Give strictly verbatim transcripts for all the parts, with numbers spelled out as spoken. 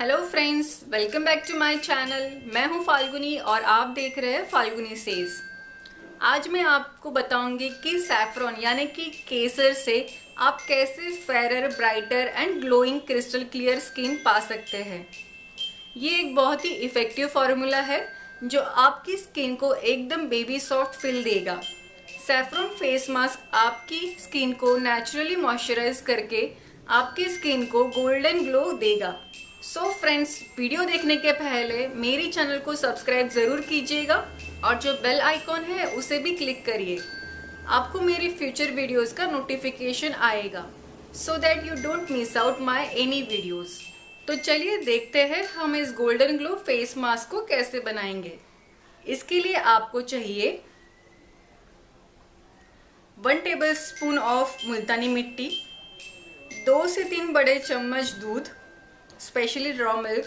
Hello friends, welcome back to my channel. मैं हूं फाल्गुनी और आप देख रहे हैं फाल्गुनी सेज। आज मैं आपको बताऊंगी कि सैफ्रॉन यानी कि केसर से आप कैसे fair, brighter and glowing crystal clear skin पा सकते हैं। ये एक बहुत ही इफ़ेक्टिव फार्मूला है जो आपकी स्किन को एकदम बेबी सॉफ्ट फील देगा। सैफ्रॉन फेस मास्क आपकी स्किन को नेचुरली मॉइस्चराइज करके आपकी स्किन को गोल्डन ग्लो देगा। सो so फ्रेंड्स, वीडियो देखने के पहले मेरी चैनल को सब्सक्राइब ज़रूर कीजिएगा और जो बेल आइकॉन है उसे भी क्लिक करिए। आपको मेरी फ्यूचर वीडियोस का नोटिफिकेशन आएगा so that you don't miss out my any videos. तो चलिए देखते हैं हम इस गोल्डन ग्लो फेस मास्क को कैसे बनाएंगे। इसके लिए आपको चाहिए one tablespoon of multani mitti, दो से तीन बड़े चम्मच दूध स्पेशली रॉ मिल्क,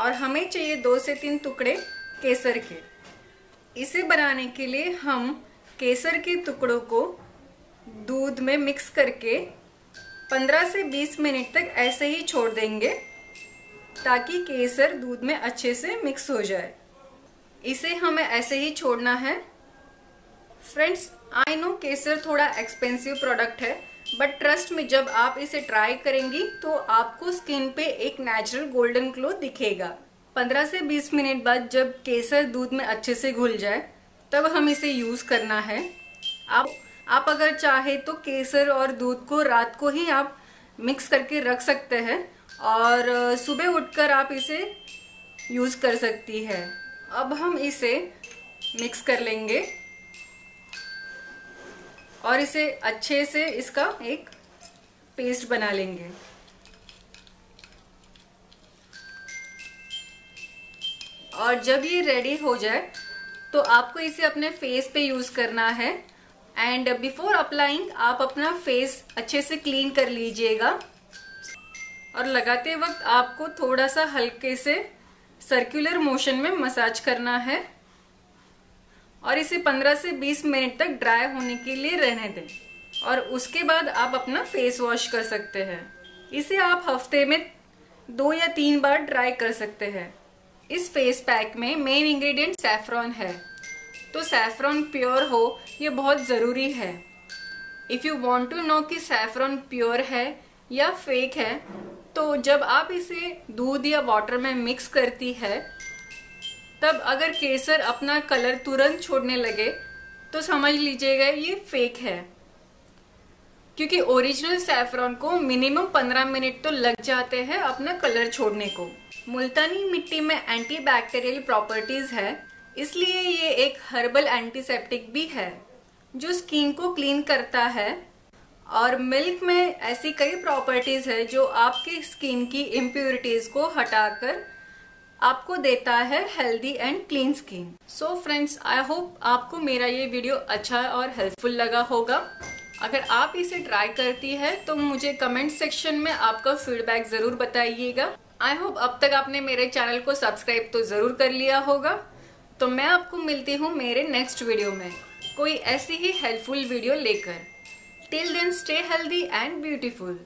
और हमें चाहिए दो से तीन टुकड़े केसर के। इसे बनाने के लिए हम केसर के टुकड़ों को दूध में मिक्स करके पंद्रह से बीस मिनट तक ऐसे ही छोड़ देंगे ताकि केसर दूध में अच्छे से मिक्स हो जाए। इसे हमें ऐसे ही छोड़ना है। फ्रेंड्स, आई नो केसर थोड़ा एक्सपेंसिव प्रोडक्ट है, बट ट्रस्ट में जब आप इसे ट्राई करेंगी तो आपको स्किन पे एक नेचुरल गोल्डन ग्लो दिखेगा। पंद्रह से बीस मिनट बाद जब केसर दूध में अच्छे से घुल जाए तब हम इसे यूज़ करना है। आप आप अगर चाहे तो केसर और दूध को रात को ही आप मिक्स करके रख सकते हैं और सुबह उठकर आप इसे यूज़ कर सकती है। अब हम इसे मिक्स कर लेंगे और इसे अच्छे से इसका एक पेस्ट बना लेंगे। और जब ये रेडी हो जाए तो आपको इसे अपने फेस पे यूज करना है। एंड बिफोर अप्लाइंग आप अपना फेस अच्छे से क्लीन कर लीजिएगा और लगाते वक्त आपको थोड़ा सा हल्के से सर्कुलर मोशन में मसाज करना है और इसे पंद्रह से बीस मिनट तक ड्राई होने के लिए रहने दें और उसके बाद आप अपना फेस वॉश कर सकते हैं। इसे आप हफ्ते में दो या तीन बार ड्राई कर सकते हैं। इस फेस पैक में मेन इंग्रेडिएंट सैफ्रॉन है, तो सैफ्रॉन प्योर हो ये बहुत ज़रूरी है। If you want to know कि सैफ्रॉन प्योर है या फेक है, तो जब आप इसे दूध या वाटर में मिक्स करती है तब अगर केसर अपना कलर तुरंत छोड़ने लगे तो समझ लीजिएगा ये फेक है, क्योंकि ओरिजिनल सैफ्रॉन को मिनिमम पंद्रह मिनट तो लग जाते हैं अपना कलर छोड़ने को। मुल्तानी मिट्टी में एंटी बैक्टीरियल प्रॉपर्टीज है, इसलिए ये एक हर्बल एंटीसेप्टिक भी है जो स्किन को क्लीन करता है। और मिल्क में ऐसी कई प्रॉपर्टीज है जो आपकी स्किन की इम्प्योरिटीज को हटाकर आपको देता है healthy and clean skin. So friends, I hope आपको मेरा ये वीडियो अच्छा और हेल्पफुल लगा होगा। अगर आप इसे ट्राई करती है तो मुझे कमेंट सेक्शन में आपका फीडबैक ज़रूर बताइएगा। आई होप अब तक आपने मेरे चैनल को सब्सक्राइब तो ज़रूर कर लिया होगा। तो मैं आपको मिलती हूँ मेरे नेक्स्ट वीडियो में कोई ऐसी ही हेल्पफुल वीडियो लेकर। Till then stay healthy and beautiful.